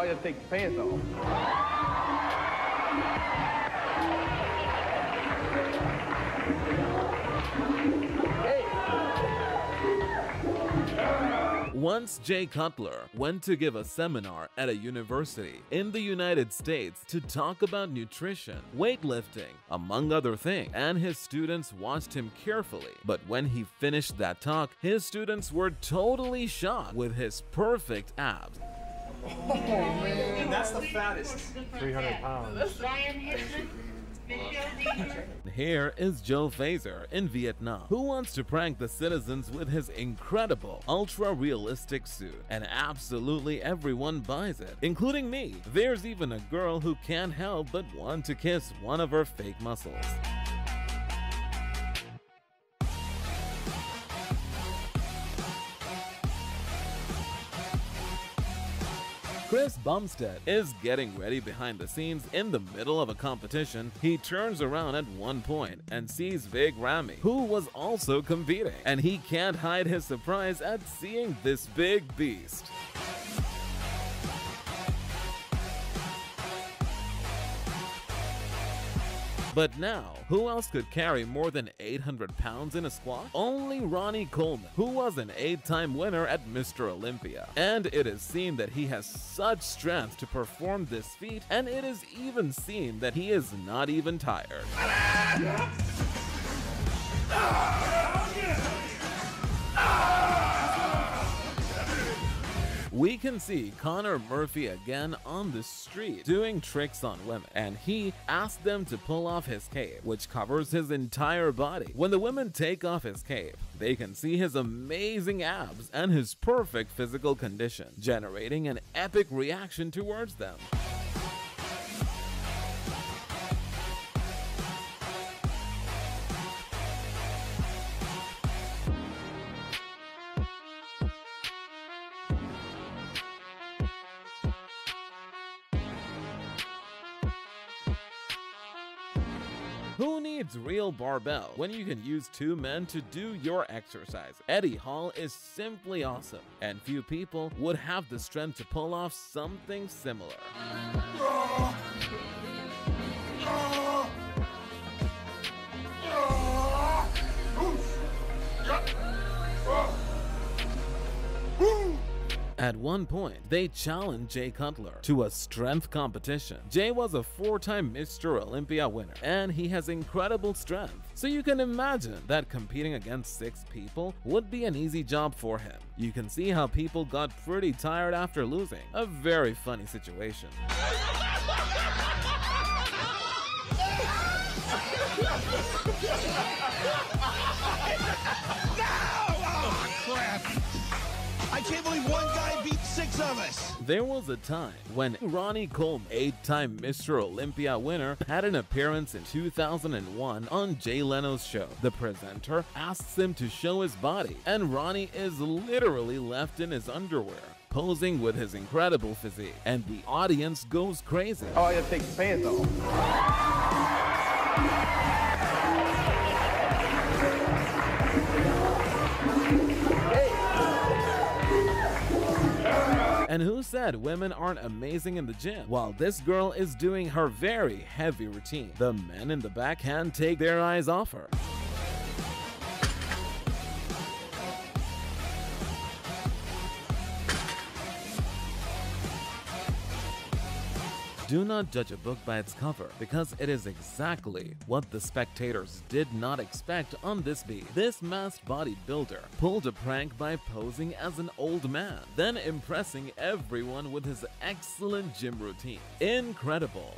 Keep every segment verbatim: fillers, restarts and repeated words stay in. all you take your pants off. Hey. Once Jay Cutler went to give a seminar at a university in the United States to talk about nutrition, weightlifting, among other things, and his students watched him carefully. But when he finished that talk, his students were totally shocked with his perfect abs. Oh, man. And that's the fattest. three hundred pounds. Here is Joe Fazer in Vietnam, who wants to prank the citizens with his incredible, ultra-realistic suit. And absolutely everyone buys it, including me. There's even a girl who can't help but want to kiss one of her fake muscles. Chris Bumstead is getting ready behind the scenes in the middle of a competition. He turns around at one point and sees Big Ramy, who was also competing, and he can't hide his surprise at seeing this big beast. But now, who else could carry more than eight hundred pounds in a squat? Only Ronnie Coleman, who was an eight-time winner at Mister Olympia. And it is seen that he has such strength to perform this feat, and it is even seen that he is not even tired. We can see Connor Murphy again on the street doing tricks on women, and he asked them to pull off his cape, which covers his entire body. When the women take off his cape, they can see his amazing abs and his perfect physical condition, generating an epic reaction towards them. Who needs real barbell when you can use two men to do your exercise? Eddie Hall is simply awesome, and few people would have the strength to pull off something similar. At one point, they challenged Jay Cutler to a strength competition. Jay was a four-time Mister Olympia winner, and he has incredible strength. So you can imagine that competing against six people would be an easy job for him. You can see how people got pretty tired after losing. A very funny situation. I can't believe one guy beat six of us! There was a time when Ronnie Coleman, eight-time Mister Olympia winner, had an appearance in two thousand one on Jay Leno's show. The presenter asks him to show his body, and Ronnie is literally left in his underwear, posing with his incredible physique, and the audience goes crazy. Oh, you have to take your pants off. And who said women aren't amazing in the gym? While this girl is doing her very heavy routine, the men in the back can't take their eyes off her. Do not judge a book by its cover, because it is exactly what the spectators did not expect on this beat. This masked bodybuilder pulled a prank by posing as an old man, then impressing everyone with his excellent gym routine. Incredible!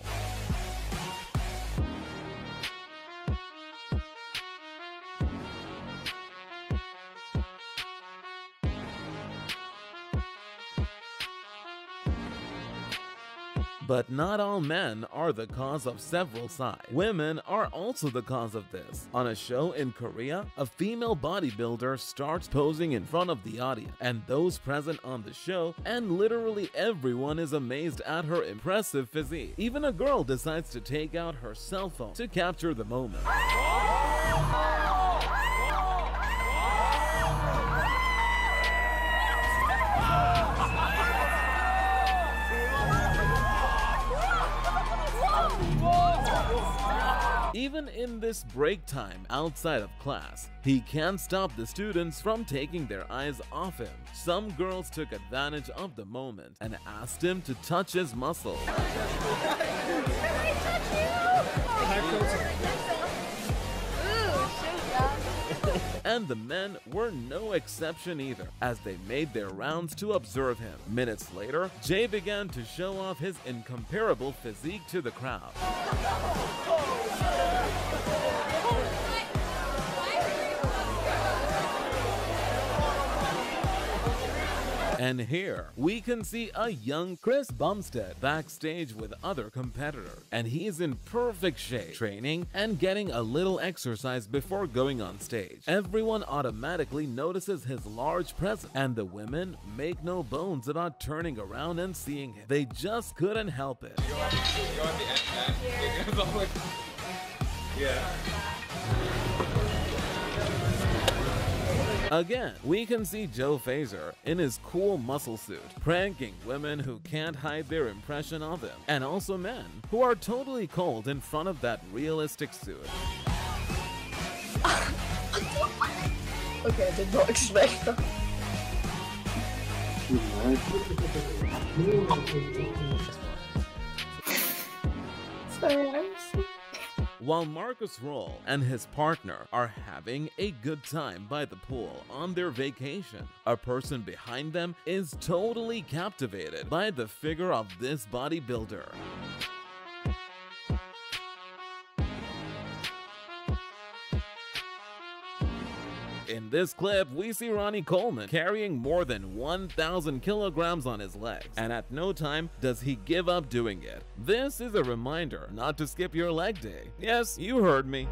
But not all men are the cause of several sides. Women are also the cause of this. On a show in Korea, a female bodybuilder starts posing in front of the audience and those present on the show, and literally everyone is amazed at her impressive physique. Even a girl decides to take out her cell phone to capture the moment. Even in this break time outside of class, he can't stop the students from taking their eyes off him. Some girls took advantage of the moment and asked him to touch his muscle. And the men were no exception either, as they made their rounds to observe him. Minutes later, Jay began to show off his incomparable physique to the crowd. And here, we can see a young Chris Bumstead backstage with other competitors, and he's in perfect shape, training and getting a little exercise before going on stage. Everyone automatically notices his large presence, and the women make no bones about turning around and seeing him. They just couldn't help it. You're, you're at the end, man. You're gonna go with... Yeah. Again, we can see Joe Fazer in his cool muscle suit, pranking women who can't hide their impression of him, and also men who are totally cold in front of that realistic suit. Okay, I did not expect that. Sorry, I'm sorry. While Marcus Rühl and his partner are having a good time by the pool on their vacation, a person behind them is totally captivated by the figure of this bodybuilder. In this clip, we see Ronnie Coleman carrying more than one thousand kilograms on his legs, and at no time does he give up doing it. This is a reminder not to skip your leg day. Yes, you heard me.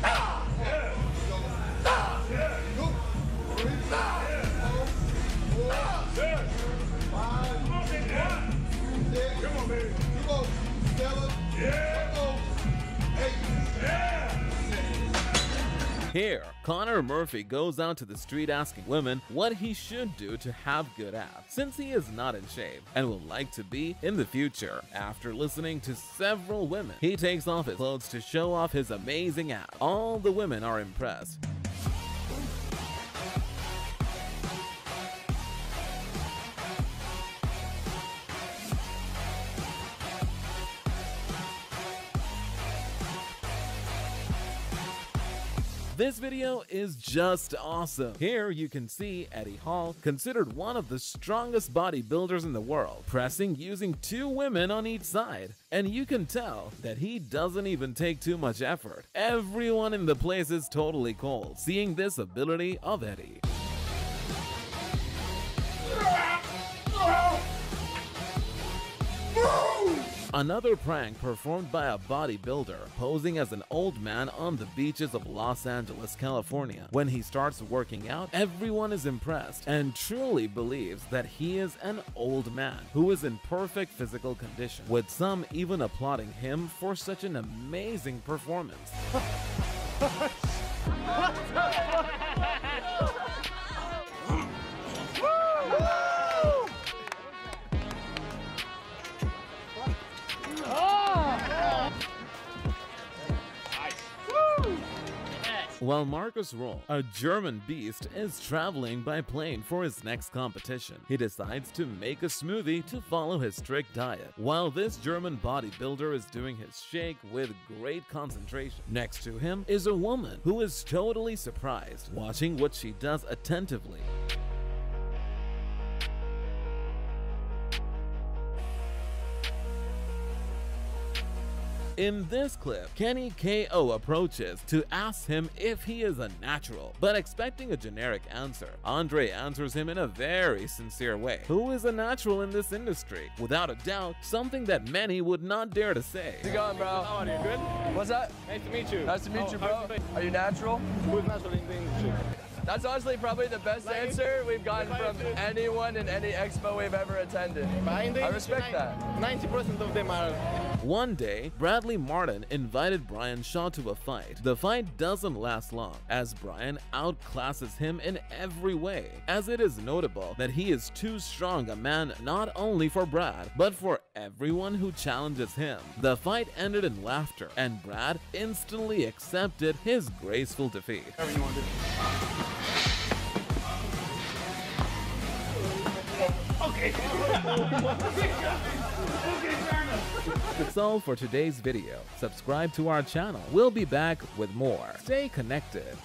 Here, Connor Murphy goes out to the street asking women what he should do to have good abs, since he is not in shape and would like to be in the future. After listening to several women, he takes off his clothes to show off his amazing abs. All the women are impressed. This video is just awesome. Here you can see Eddie Hall, considered one of the strongest bodybuilders in the world, pressing using two women on each side. And you can tell that he doesn't even take too much effort. Everyone in the place is totally cold, seeing this ability of Eddie. Another prank performed by a bodybuilder posing as an old man on the beaches of Los Angeles, California. When he starts working out, everyone is impressed and truly believes that he is an old man who is in perfect physical condition, with some even applauding him for such an amazing performance. While Marcus Rühl, a German beast, is traveling by plane for his next competition, he decides to make a smoothie to follow his strict diet. While this German bodybuilder is doing his shake with great concentration, next to him is a woman who is totally surprised, watching what she does attentively. In this clip, Kenny K O approaches to ask him if he is a natural, but expecting a generic answer, Andre answers him in a very sincere way. Who is a natural in this industry? Without a doubt, something that many would not dare to say. How's it going, bro? How are you? Good? What's up? Nice to meet you. Nice to meet oh, you, bro. Are you natural? Who's natural in the industry? That's honestly probably the best answer we've gotten from anyone in any expo we've ever attended. I respect that. ninety percent of them are. One day, Bradley Martin invited Brian Shaw to a fight. The fight doesn't last long, as Brian outclasses him in every way, as it is notable that he is too strong a man not only for Brad, but for everyone who challenges him. The fight ended in laughter, and Brad instantly accepted his graceful defeat. Whatever you want to do. Okay. Okay. That's all for today's video. Subscribe to our channel. We'll be back with more. Stay connected.